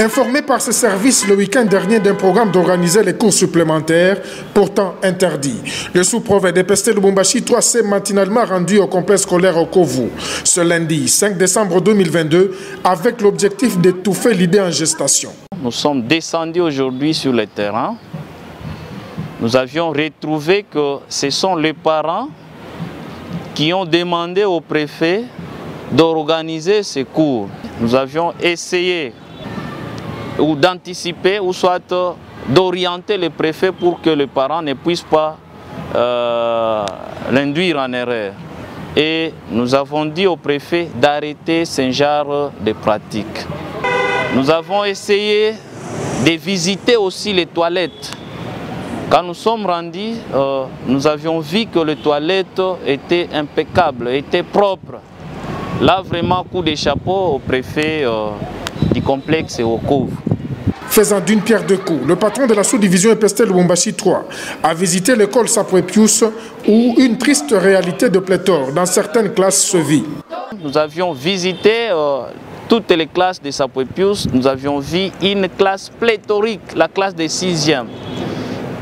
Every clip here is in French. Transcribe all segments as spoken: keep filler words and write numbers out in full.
Informé par ce service le week-end dernier d'un programme d'organiser les cours supplémentaires, pourtant interdits, le sous-préfet de E P S T Lubumbashi trois s'est matinalement rendu au complexe scolaire Wokovu ce lundi cinq décembre deux mille vingt-deux avec l'objectif d'étouffer l'idée en gestation. Nous sommes descendus aujourd'hui sur le terrain. Nous avions retrouvé que ce sont les parents qui ont demandé au préfet d'organiser ces cours. Nous avions essayé ou d'anticiper ou soit d'orienter le préfet pour que les parents ne puissent pas euh, l'induire en erreur. Et nous avons dit au préfet d'arrêter ce genre de pratiques. Nous avons essayé de visiter aussi les toilettes. Quand nous sommes rendus, euh, nous avions vu que les toilettes étaient impeccables, étaient propres. Là, vraiment, coup de chapeau au préfet euh, du complexe et au Wokovu. Faisant d'une pierre deux coups, le patron de la sous-division E P S T Lubumbashi trois a visité l'école Sapwe Pius où une triste réalité de pléthore dans certaines classes se vit. Nous avions visité euh, toutes les classes de Sapwe Pius. Nous avions vu une classe pléthorique, la classe des sixièmes,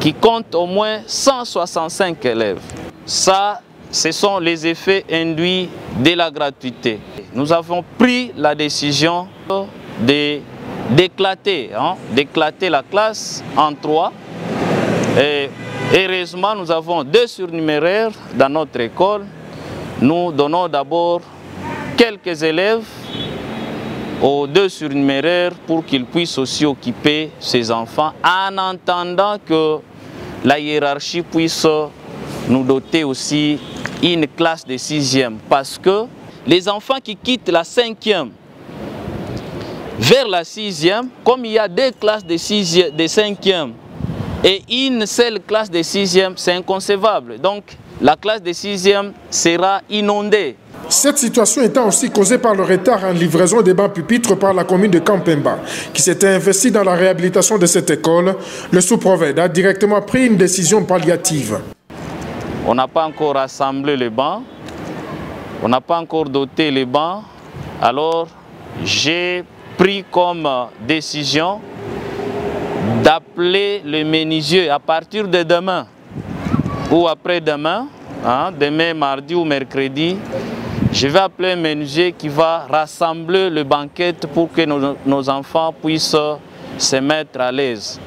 qui compte au moins cent soixante-cinq élèves. Ça, ce sont les effets induits de la gratuité. Nous avons pris la décision de d'éclater, hein, d'éclater la classe en trois. Et heureusement, nous avons deux surnuméraires dans notre école. Nous donnons d'abord quelques élèves aux deux surnuméraires pour qu'ils puissent aussi occuper ces enfants en entendant que la hiérarchie puisse nous doter aussi une classe de sixième, parce que les enfants qui quittent la cinquième vers la sixième, comme il y a deux classes de sixième, de cinquième et une seule classe de sixième, c'est inconcevable. Donc la classe de sixième sera inondée. Cette situation étant aussi causée par le retard en livraison des bancs pupitres par la commune de Campemba, qui s'était investie dans la réhabilitation de cette école, le sous-PROVED a directement pris une décision palliative. On n'a pas encore rassemblé les bancs, on n'a pas encore doté les bancs, alors j'ai pris comme décision d'appeler les menuisiers à partir de demain ou après-demain, hein, demain mardi ou mercredi, je vais appeler un menuisier qui va rassembler les banquettes pour que nos, nos enfants puissent se mettre à l'aise.